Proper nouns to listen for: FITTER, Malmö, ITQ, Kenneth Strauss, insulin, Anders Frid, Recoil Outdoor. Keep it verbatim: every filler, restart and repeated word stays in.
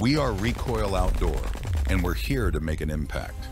We are Recoil Outdoor, and we're here to make an impact.